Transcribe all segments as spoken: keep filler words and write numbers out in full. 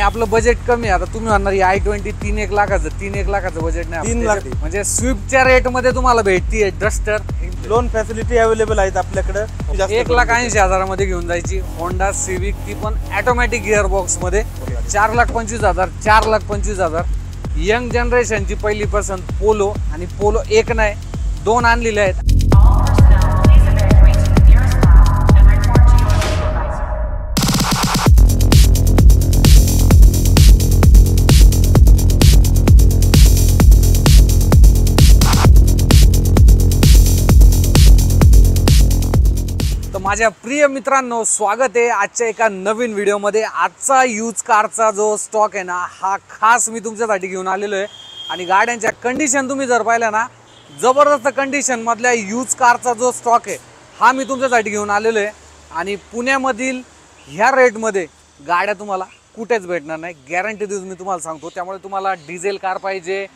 आणि आपलं बजेट कमी आहे. आता तुम्ही म्हणणार ही आय ट्वेंटी तीन एक लाखाचं तीन एक लाखाचं बजेट नाही, तीन लाख म्हणजे स्विफ्टच्या रेट मध्ये तुम्हाला भेटतीये डस्टर. लोन फॅसिलिटी अवेलेबल आहेत आपल्याकडे. एक लाख ऐंशी हजारामध्ये घेऊन जायची होंडा सिविक, ती पण ऑटोमॅटिक गिअर बॉक्स मध्ये चार लाख पंचवीस हजार चार लाख पंचवीस हजार यंग जनरेशनची पहिली पसंत पोलो. आणि पोलो एक नाही दोन आणलेले आहेत. माझ्या प्रिय मित्रांनो, स्वागत आहे आजच्या एका नवीन व्हिडिओमध्ये. आजचा यूज कारचा जो स्टॉक आहे ना हा खास मी तुमच्यासाठी घेऊन आलेलो आहे. आणि गाड्यांच्या कंडिशन तुम्ही जर पाहिल्या ना, जबरदस्त कंडिशनमधल्या यूज कारचा जो स्टॉक आहे हा मी तुमच्यासाठी घेऊन आलेलो आहे. आणि पुण्यामधील ह्या रेटमध्ये गाड्या तुम्हाला कुठेच भेटणार नाही, गॅरंटी देऊन मी तुम्हाला सांगतो. त्यामुळे तुम्हाला डिझेल कार पाहिजे,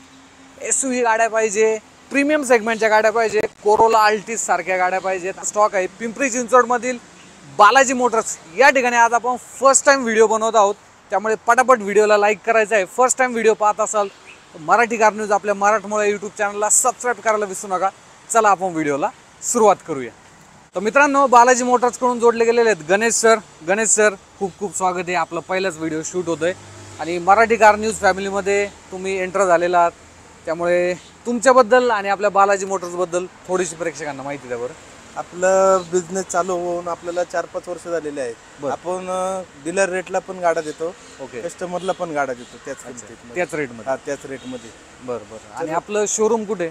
एस यू व्ही गाड्या पाहिजे, प्रीमियम सेगमेंटच्या गाड्या पाहिजे, कोरोला आल्टिस सारख्या गाड्या पाहिजेत. स्टॉक आहे पिंपरी चिंचवडमधील बालाजी मोटर्स या ठिकाणी. आज आपण फर्स्ट टाइम व्हिडिओ बनवत आहोत, त्यामुळे पटापट व्हिडिओला लाईक करायचं आहे. फर्स्ट टाइम व्हिडिओ पाहत असाल तर मराठी कार न्यूज आपल्या मराठमोळ्या यूट्यूब चॅनलला सबस्क्राईब करायला विसरू नका. चला आपण व्हिडिओला सुरुवात करूया. तर मित्रांनो, बालाजी मोटर्सकडून जोडले गेलेले आहेत गणेश सर. गणेश सर खूप खूप स्वागत आहे. आपलं पहिलाच व्हिडिओ शूट होतोय आणि मराठी कार न्यूज फॅमिलीमध्ये तुम्ही एंटर झालेला आहात, त्यामुळे तुमच्याबद्दल आणि आपल्या बालाजी मोटर्सबद्दल थोडीशी प्रेक्षकांना माहिती द्या बरं. आपलं बिझनेस चालू होऊन आपल्याला चार पाच वर्ष झालेले आहेत. आपण डीलर रेटला पण गाडा देतो, ओके, कस्टमरला पण गाडा देतो त्याच त्याच रेटमध्ये त्याच रेटमध्ये बरं बरं. आणि आपलं शोरूम कुठे?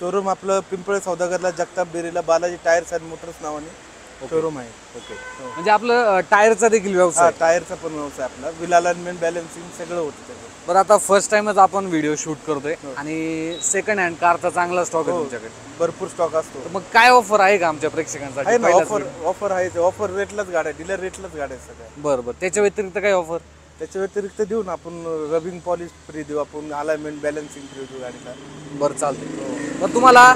शोरूम आपलं पिंपळे सौदागरला, जगताप डेरीला बालाजी टायर्स अँड मोटर्स नावाने शोरूम आहे. ओके, म्हणजे आपलं टायरचा देखील व्यवसाय? टायरचा पण व्यवसाय आपला, व्हील अलाइनमेंट, बॅलन्सिंग सगळं होतं त्याचं. बरं, आता फर्स्ट टाइमच आपण व्हिडिओ शूट करतोय आणि सेकंड हँड कारचा चांगला स्टॉक आहे तुमच्याकडे, भरपूर स्टॉक असतो. मग काय ऑफर आहे का आमच्या प्रेक्षकांसाठी? ऑफर ऑफर आहे, ऑफर रेटलाच गाड्या, डीलर रेटलाच गाड्या सगळ्या. बरं बरं, त्याच्या व्यतिरिक्त काय ऑफर? त्याच्या व्यतिरिक्त देऊ ना आपण, रबिंग पॉलिश फ्री देऊ आपण, अलाइनमेंट बॅलन्सिंग फ्री देऊ गाडीला. बरं चालतंय. मग तुम्हाला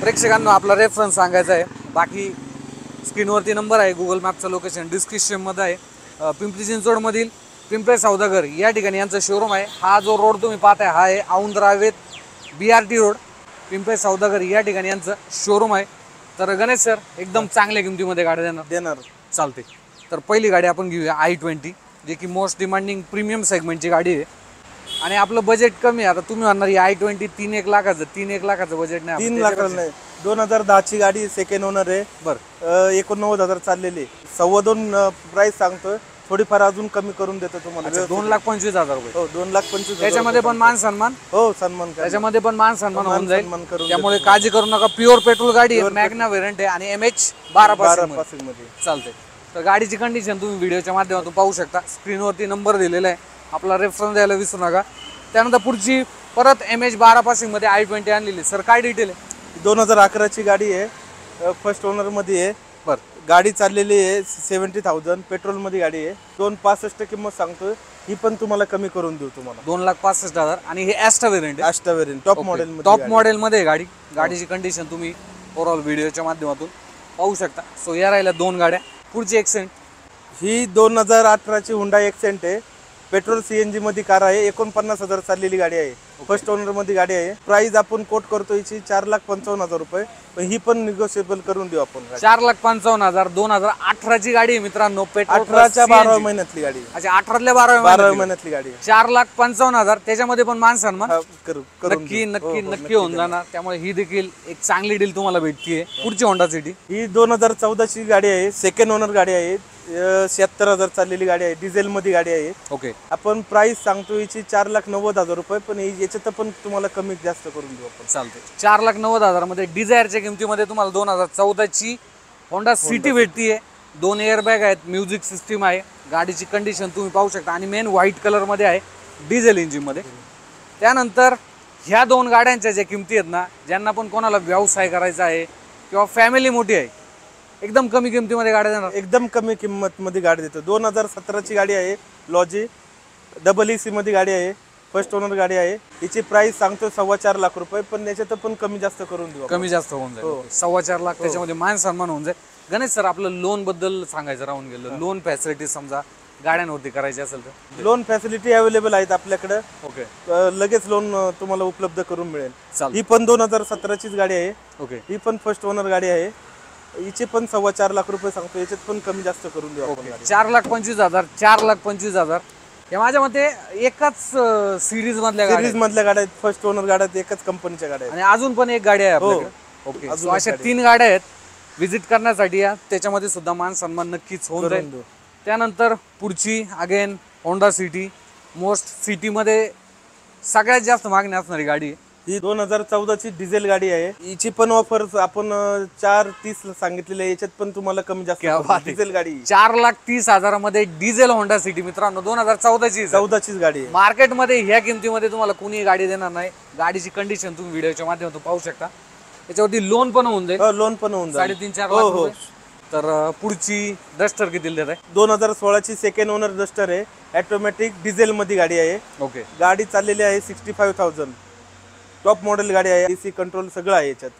प्रेक्षकांना आपला रेफरन्स सांगायचा आहे. बाकी स्क्रीनवरती नंबर आहे, गुगल मॅपचं लोकेशन डिस्क्रिप्शनमध्ये आहे. पिंपरी चिंचवडमधील पिंपळे सौदागर या ठिकाणी यांचं शोरूम आहे. हा जो रोड तुम्ही पाहताय हा आहे औंधरावेत B R T road, Pimple Saudagar या ठिकाणी यांचं शोरूम आहे. तर गणेश सर एकदम चांगल्या किमतीमध्ये गाड्या देणार देणार चालते. तर पहिली गाडी आपण घेऊया आय ट्वेंटी, जे की मोस्ट डिमांडिंग प्रीमियम सेगमेंटची गाडी आहे. आणि आपलं बजेट कमी आहे. आता तुम्ही म्हणणार ही आय ट्वेंटी तीन एक लाखाचं तीन एक लाखाचं बजेट नाही, तीन लाखाचं नाही. दोन हजार दहाची गाडी, सेकंड ओनर आहे. बरं, एकोणनव्वद हजार चाललेली, सव्वा दोन प्राईस सांगतोय, थोडीफार अजून कमी करून देतो तुम्हाला. दोन लाख पंचवीस हजार रुपये. हो, दोन लाख पंचवीस. त्याच्यामध्ये पण मान सन्मान. हो, सन्मान. त्याच्यामध्ये पण मान सन्मान होऊन जाईल, त्यामुळे काळजी करू नका. प्युअर पेट्रोल गाडी आहे, मॅग्ना व्हेरियंट आहे आणि एम एच बारा पासिंग मध्ये चालते. तर गाडीची कंडिशन तुम्ही व्हिडिओच्या माध्यमातून पाहू शकता. स्क्रीनवरती नंबर दिलेला आहे, आपला रेफरन्स द्यायला विसरू नका. त्यानंतर पुढची परत एम एच बारा पासिंग मध्ये आय ट्वेंटी आणलेली. सर काय डिटेल आहे? दोन हजार अकराची गाडी आहे, फर्स्ट ओनर मध्ये आहे. गाडी चाललेली आहे सेव्हन्टी थाउजंड, पेट्रोलमध्ये गाडी आहे. दोन पासष्ट किंमत सांगतोय, ही पण तुम्हाला कमी करून देऊ तुम्हाला, दोन लाख पासष्ट हजार. आणि हे Asta variant Asta variant top model top मॉडेलमध्ये गाडी. गाडीची कंडिशन तुम्ही ओव्हरऑल व्हिडिओच्या माध्यमातून पाहू शकता. सो या राहिल्या दोन गाड्या. पुढची एक्सेंट, ही दोन हजार अठराची हुंडा एक्सेंट आहे, पेट्रोल सी एन जी मध्ये कार आहे. एकोणपन्नास हजार चाललेली गाडी आहे, फर्स्ट ओनर मध्ये गाडी आहे. प्राइस आपण कोट करतो याची चार लाख पंचावन्न हजार रुपये, पण ही पण निगोशिएबल करून देऊ आपण. चार लाख पंचावन्न हजार दोन हजार अठराची गाडी आहे मित्रांनो, पेट्रोल अठराच्या बाराव्या महिन्यातली गाडी. अच्छा, अठरातल्या बाराव्या बाराव्या महिन्यातली गाडी. चार लाख पंचावन्न हजार त्याच्यामध्ये पण मान सन्मान नक्की नक्की नक्की होऊन जाणार, त्यामुळे ही देखील एक चांगली डील तुम्हाला भेटतीये. पुढची होंडा सिटी, ही दोन हजार चौदाची गाडी आहे, सेकंड ओनर गाडी आहे. शहात्तर हजार चाललेली गाडी आहे, डिझेल मध्ये गाडी आहे. ओके, आपण प्राइस सांगतो याची चार लाख नव्वद हजार रुपये, पण याच्यात पण तुम्हाला कमी जास्त करून देऊ आपण. चालते, चार लाख नव्वद हजार मध्ये डिझायरच्या किमतीमध्ये तुम्हाला दोन हजार चौदाची होंडा सिटी भेटतीये. दोन एअरबॅग आहेत, म्युझिक सिस्टीम आहे. गाडीची कंडिशन तुम्ही पाहू शकता आणि मेन व्हाईट कलर मध्ये आहे, डिझेल इंजिन मध्ये. त्यानंतर ह्या दोन गाड्यांच्या ज्या किमती आहेत ना, ज्यांना पण कोणाला व्यवसाय करायचा आहे किंवा फॅमिली मोठी आहे, एकदम कमी किमतीमध्ये गाड्या देणार. एकदम कमी किंमत मध्ये गाडी देतो. दोन हजार सतराची गाडी आहे, लॉजी डबल ई सी मध्ये गाडी आहे, फर्स्ट ओनर गाडी आहे. याची प्राइस सांगतो सव्वा चार लाख रुपये, पण याच्यात पण कमी जास्त करून देऊ, कमी जास्त होऊन जाईल. सव्वा चार लाख त्याच्यामध्ये मान सन्मान होऊन जाईल. गणेश सर, आपलं लोन बद्दल सांगायचं राहून गेलं. लोन फॅसिलिटी समजा गाड्यांवरती करायची असेल तर लोन फॅसिलिटी अवेलेबल आहेत आपल्याकडे. ओके, लगेच लोन तुम्हाला उपलब्ध करून मिळेल. ही पण दोन हजार सतराचीच गाडी आहे. ओके, ही पण फर्स्ट ओनर गाडी आहे. हिचे पण सव्वा चार लाख रुपये सांगतो, याच्यात पण कमी जास्त करून देऊ आपण. चार लाख पंचवीस हजार चार लाख पंचवीस हजार या माझ्या मते एकाच सिरीज मधल्या सिरीज मधल्या गाड्या आहेत. फर्स्ट ओनर गाड्या आहेत, एकाच कंपनीच्या गाड्या आहेत आणि अजून पण एक गाडी आहे आपल्याकडे. ओके, अशा तीन गाड्या आहेत विजिट करण्यासाठी. त्याच्यामध्ये सुद्धा मान सन्मान नक्कीच होऊन जाईल. त्यानंतर पुढची अगेन होंडा सिटी, मोस्ट सिटीमध्ये सगळ्यात जास्त मागणी असणारी गाडी. ही दोन हजार चौदाची डिझेल गाडी आहे. हिची पण ऑफर आपण चार तीस सांगितलेली आहे, याच्यात पण तुम्हाला कमी जास्त. डिझेल गाडी चार लाख तीस हजारामध्ये डिझेल होंडा सिटी. मित्रांनो, दोन हजार चौदाची चौदाचीच गाडी आहे. मार्केटमध्ये ह्या किमतीमध्ये तुम्हाला कोणी गाडी देणार नाही. गाडीची कंडिशन तुम्ही व्हिडिओच्या माध्यमातून पाहू शकता. याच्यावरती लोन पण होऊन जाईल. लोन पण होऊन जाईल साडेतीन चार लाख रुपये. तर पुढची डस्टर किती आहे? दोन हजार सोळाची सेकंड ओनर डस्टर आहे. ऑटोमॅटिक डिझेल मध्ये गाडी आहे. ओके, गाडी चाललेली आहे sixty five thousand. Top model गाडी आहे. एसी कंट्रोल सगळं आहे याच्यात.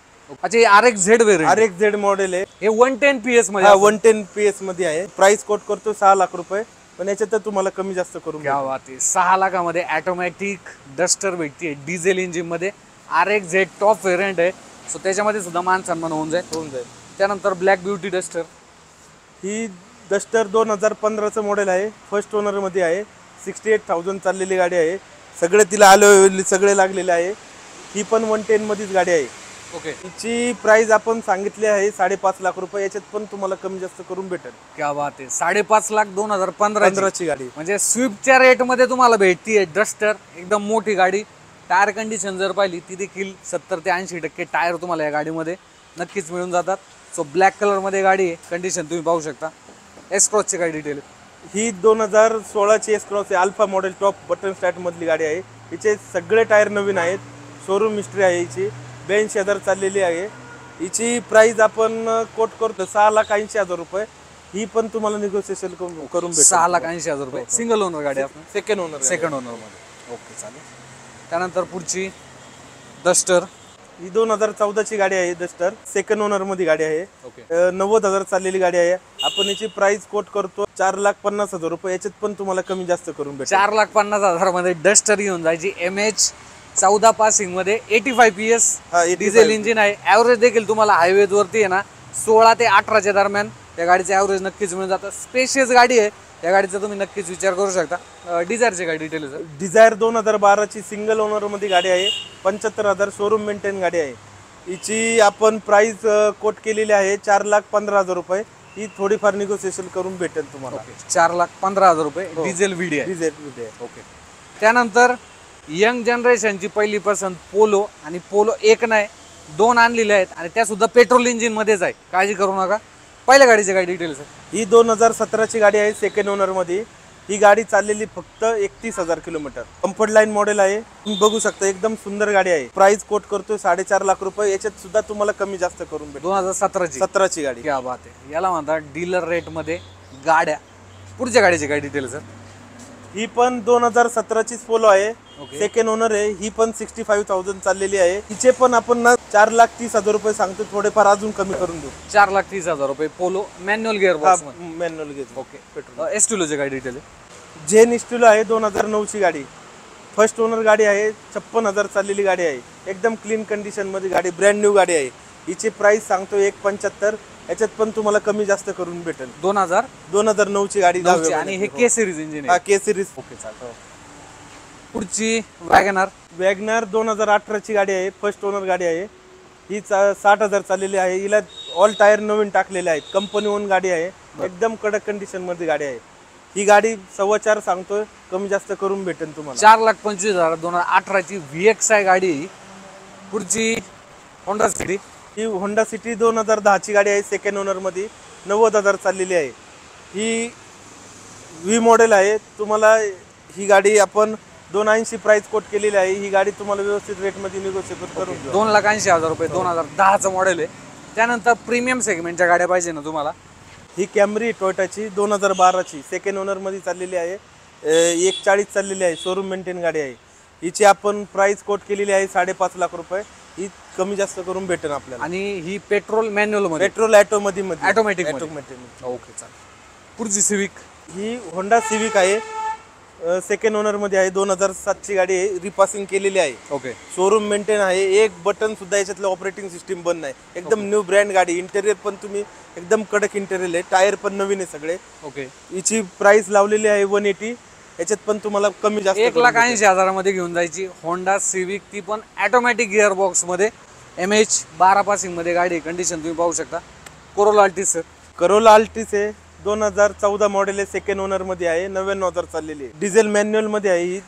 अच्छा, R X Z variant, R X Z model आहे. हे वन टेन पी एस मध्ये वन टेन पी एस मध्ये आहे. प्राइस कोट करतो सहा लाख रुपये, पण याच्यात तुम्हाला कमी जास्त करून घ्यावा. सहा लाखामध्ये ऑटोमॅटिक डस्टर भेटते. डिझेल इंजिन मध्ये R X Z top variant आहे. सो त्याच्यामध्ये सुद्धा मान सन्मान होऊन जाईल होऊन जाईल त्यानंतर ब्लॅक ब्युटी डस्टर. ही डस्टर दोन हजार पंधराचं मॉडेल आहे. फर्स्ट ओनरमध्ये आहे. सिक्स्टी एट थाउजंड चाललेली गाडी आहे. सगळे तिला आलो सगळे लागलेले आहे. ही पण वन टेनमध्येच गाडी आहे. ओके, हिची प्राईज आपण सांगितली आहे साडेपाच लाख रुपये. याच्यात पण तुम्हाला कमी जास्त करून भेटेल. क्या बात आहे, साडेपाच लाख दोन हजार पंधराची गाडी म्हणजे स्विफ्टच्या रेटमध्ये तुम्हाला भेटतीये डस्टर. एकदम मोठी गाडी. टायर कंडिशन जर पाहिली ती देखील सत्तर ते ऐंशी टक्के टायर तुम्हाला या गाडीमध्ये नक्कीच मिळून जातात. सो ब्लॅक कलरमध्ये गाडी आहे. कंडिशन तुम्ही पाहू शकता. एस क्रॉसची काय डिटेल? ही दोन हजार सोळाची एस क्रॉस आहे. अल्फा मॉडेल टॉप बटन स्टार्टमधली गाडी आहे. हिचे सगळे टायर नवीन आहेत. शोरूम हिस्ट्री आहे हिची. ब्याऐंशी हजार चाललेली आहे. हिची प्राईज आपण कोट करतो सहा लाख ऐंशी हजार रुपये. ही पण तुम्हाला निगोसिएशन करून भेटेल. सहा लाख ऐंशी हजार रुपये. सिंगल ओनर गाडी आहे. सेकंड ओनर सेकंड ओनरमध्ये. ओके, चालेल. त्यानंतर पुढची डस्टर. ही दोन हजार चौदाची गाडी आहे. डस्टर सेकंड ओनर मध्ये गाडी आहे. ओके, नव्वद हजार चाललेली गाडी आहे. आपण याची प्राइस कोट करतो चार लाख पन्नास हजार रुपये. याच्यात पण तुम्हाला कमी जास्त करून भेटेल. चार लाख पन्नास हजार मध्ये डस्टर येऊन जायची. एम एच चौदा पासिंग मध्ये eighty five P S diesel engine आहे. ॲव्हरेज देखील तुम्हाला हायवेज वरती आहे ना सोळा ते अठराच्या दरम्यान या गाडीचे ॲव्हरेज नक्कीच मिळून जातं. स्पेशियस गाडी आहे. या गाडीचा तुम्ही नक्कीच विचार करू शकता. डिझायरची काय डिटेल? डिझायर दोन हजार बाराची सिंगल ओनरमध्ये गाडी आहे. पंच्याहत्तर हजार शोरूम मेंटेन गाडी आहे. हिची आपण प्राइस कोट केलेली आहे चार लाख पंधरा हजार रुपये. ही थोडीफार निगोसिएशन करून भेटेल तुम्हाला. चार लाख पंधरा हजार रुपये डिझेल व्हिडी आहे. डिझेल व्हिडी आहे. ओके, त्यानंतर यंग जनरेशनची पहिली पसंत पोलो. आणि पोलो एक नाही दोन आणलेल्या आहेत आणि त्या सुद्धा पेट्रोल इंजिनमध्येच आहे. काळजी करू नका. पहिल्या गाडीचे काय डिटेल्स? ही दोन हजार सतराची गाडी आहे. सेकंड ओनरमध्ये. ही गाडी चाललेली फक्त एकतीस हजार किलोमीटर. कम्फर्ट लाईन मॉडेल आहे. तुम्ही बघू शकता. एकदम सुंदर गाडी आहे. प्राइस कोट करतो साडेचार लाख रुपये. याच्यात सुद्धा तुम्हाला कमी जास्त करून भेटेल. दोन हजार सतराची सतराची गाडी. क्या बात आहे. याला म्हणतात डीलर रेटमध्ये गाड्या. पुढच्या गाडीचे काय डिटेल्स? ही पण दोन हजार सतराचीच पोलो आहे. सेकंड ओनर आहे. ही पण सिक्स्टी फाईव्ह थाउजंड चाललेली आहे. हिचे पण आपण ना चार लाख तीस हजार रुपये सांगतो. थोडेफार अजून कमी करून देऊ. चार लाख तीस हजार रुपये. Polo manual gear. Manual gear. Okay, petrol. एस्ट्युलोची काय डिटेल? झेन एस्ट्युलो आहे. दोन हजार नऊची गाडी. फर्स्ट ओनर गाडी आहे. छप्पन हजार चाललेली गाडी आहे. एकदम क्लीन कंडिशनमध्ये गाडी. ब्रँड न्यू गाडी आहे. हिची प्राइस सांगतो एक पंच्याहत्तर. याच्यात पण तुम्हाला कमी जास्त करून भेटेल. दोन हजार दोन हजार नऊची गाडी. आणि हे के सिरीज इंजिन आहे. के सिरीज. ओके, चालतो. पुढची वॅगन आर. वॅगन आर दोन हजार अठराची गाडी आहे. फर्स्ट ओनर गाडी आहे. ही चा साठ हजार चाललेली आहे. हिला ऑल टायर नवीन टाकलेले आहेत. कंपनी ओन गाडी आहे. एकदम कडक कंडिशनमध्ये गाडी आहे. ही गाडी सव्वा चार सांगतोय. कमी जास्त करून भेटेल तुम्हाला. चार लाख पंचवीस हजार दोन हजार अठराची व्ही एक्स आय गाडी. पुढची होंडा सिटी. ही होंडा सिटी दोन हजार दहाची गाडी आहे. सेकंड ओनरमध्ये. नव्वद हजार चाललेली आहे. ही व्ही मॉडेल आहे. तुम्हाला ही गाडी आपण दोन ऐंशी प्राइस कोट केलेली आहे. ही गाडी तुम्हाला व्यवस्थित रेटमध्ये निगोशिएट करून दोन लाख ऐंशी हजार रुपये. दोन हजार दहाचं मॉडेल आहे. त्यानंतर प्रीमियम सेगमेंटच्या गाड्या पाहिजे ना तुम्हाला. ही कॅमरी टोयोटाची दोन हजार बाराची सेकंड ओनरमध्ये चाललेली आहे. एक चाळीस चाललेली आहे. शोरूम मेंटेन गाडी आहे. हिची आपण प्राइस कोट केलेली आहे साडेपाच लाख रुपये. ही कमी जास्त करून भेटेल आपल्याला। आणि ही पेट्रोल मॅन्युअल मध्ये, पेट्रोल ऑटोमॅटिक मध्ये, ऑटोमॅटिक ऑटोमॅटिक ओके चालेल। पुढची सिविक, ही होंडा सिविक आहे, सेकंड ओनर मध्ये आहे, दोन हजार सातची गाडी आहे, रिपासिंग केलेली आहे, ओके शोरूम मेंटेन आहे, एक बटन सुद्धा याच्यातलं ऑपरेटिंग सिस्टीम बंद नाही, एकदम न्यू ब्रँड गाडी, इंटेरियर पण तुम्ही एकदम कडक इंटेरियर आहे, टायर पण नवीन आहे सगळे, ओके। याची प्राइस लावलेली आहे वन एटी, याच्यात पण तुम्हाला कमी जास्त एक लाख ऐंशी हजारामध्ये घेऊन जायची होंडा सिविक, ती पण ऑटोमॅटिक गिअर बॉक्स मध्ये, एम एच बारा पासिंग मध्ये गाडी, कंडिशन तुम्ही पाहू शकता। Corolla Altis sir, Corolla Altis आहे, दोन हजार चौदा मॉडेल आहे, सेकंड ओनर मध्ये आहे, नव्याण्णव हजार चाललेली आहे, डिझेल मॅन्युअल मध्ये आहे ही,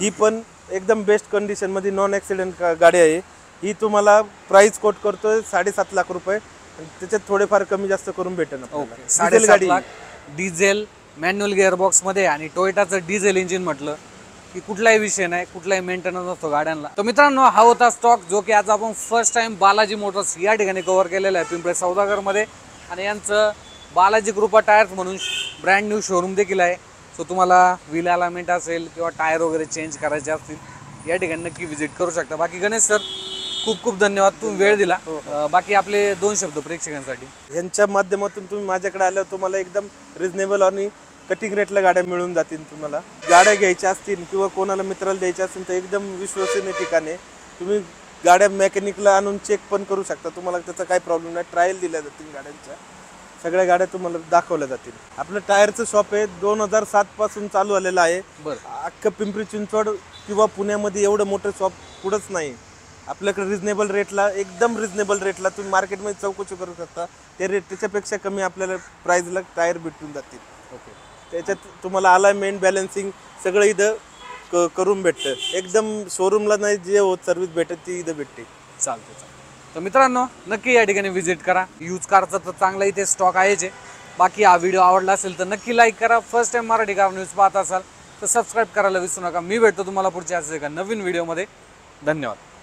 ही पण एकदम बेस्ट कंडिशन मध्ये नॉन ॲक्सिडेंट गाडी आहे ही। तुम्हाला प्राइस कोट करतोय साडेसात लाख रुपये, त्याच्यात थोडेफार कमी जास्त करून भेटेल आपल्याला। साडेसात लाख डिझेल मॅन्युअल गिअरबॉक्स मध्ये, आणि टोयोटाचं डिझेल इंजिन म्हटलं की कुठलाही विषय नाही, कुठलाही मेंटेनन्स नसतो गाड्यांना। तर मित्रांनो, हा होता स्टॉक जो की आज आपण फर्स्ट टाइम बालाजी मोटर्स या ठिकाणी कव्हर केलेला आहे पिंपळे सौदागरमध्ये, आणि यांचं बालाजी ग्रुप टायर्स म्हणून ब्रँड न्यू शोरूम देखील आहे। सो तुम्हाला व्हील अलाइनमेंट असेल किंवा टायर वगैरे चेंज करायचे असतील या ठिकाणी नक्की व्हिजिट करू शकता। बाकी गणेश सर, खूप खूप धन्यवाद, तुम्ही वेळ दिला। बाकी आपले दोन शब्द प्रेक्षकांसाठी, यांच्या माध्यमातून तुम्ही माझ्याकडे आल्यावर तुम्हाला एकदम रिजनेबल आणि कटिंग रेटला गाड्या मिळून जातील। तुम्हाला गाड्या घ्यायच्या असतील किंवा कोणाला मित्राला द्यायच्या असतील तर एकदम विश्वसनीय ठिकाणी तुम्ही गाड्या मेकॅनिकला आणून चेक पण करू शकता, तुम्हाला त्याचा काही प्रॉब्लेम नाही। ट्रायल दिल्या जातील गाड्यांच्या, सगळ्या गाड्या तुम्हाला दाखवल्या जातील। आपलं टायरचं शॉप आहे, दोन हजार सात पासून चालू आलेलं आहे, अख्खं पिंपरी चिंचवड किंवा पुण्यामध्ये एवढं मोठं शॉप कुठंच नाही। आपल्याकडे रिजनेबल रेटला, एकदम रिजनेबल रेटला तुम्ही मार्केटमध्ये चौकशी करू शकता, त्या रेट त्याच्यापेक्षा कमी आपल्याला प्राईजला टायर भेटून जातील, ओके। त्याच्यात तुम्हाला अलाइनमेंट, बॅलन्सिंग सगळं इथं क करून भेटतं, एकदम शोरूमला नाही जे होत सर्व्हिस भेटत ती इथं भेटते। चालतं चालतं, तर मित्रांनो नक्की या ठिकाणी व्हिजिट करा। यूज कारचा तर चांगला इथे स्टॉक आहे जे। बाकी हा व्हिडिओ आवडला असेल तर नक्की लाईक करा, first time Marathi car news पाहत असाल तर सबस्क्राईब करायला विसरू नका। मी भेटतो तुम्हाला पुढच्या एका नवीन व्हिडिओमध्ये, धन्यवाद।